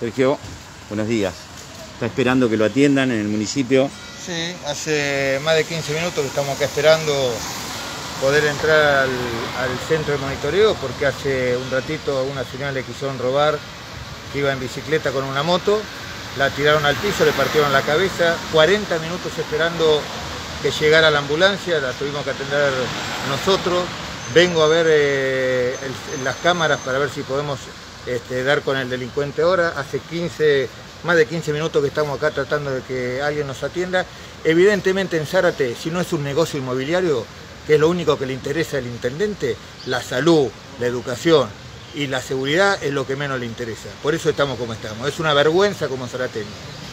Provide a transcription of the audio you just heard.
Sergio, buenos días. Está esperando que lo atiendan en el municipio. Sí, hace más de 15 minutos que estamos acá esperando poder entrar al centro de monitoreo, porque hace un ratito a una señora le quisieron robar, que iba en bicicleta con una moto, la tiraron al piso, le partieron la cabeza. 40 minutos esperando que llegara la ambulancia, la tuvimos que atender nosotros. Vengo a ver las cámaras para ver si podemos dar con el delincuente ahora. Hace más de 15 minutos que estamos acá tratando de que alguien nos atienda. Evidentemente en Zárate, si no es un negocio inmobiliario, que es lo único que le interesa al intendente, la salud, la educación y la seguridad es lo que menos le interesa. Por eso estamos como estamos. Es una vergüenza como zarateño.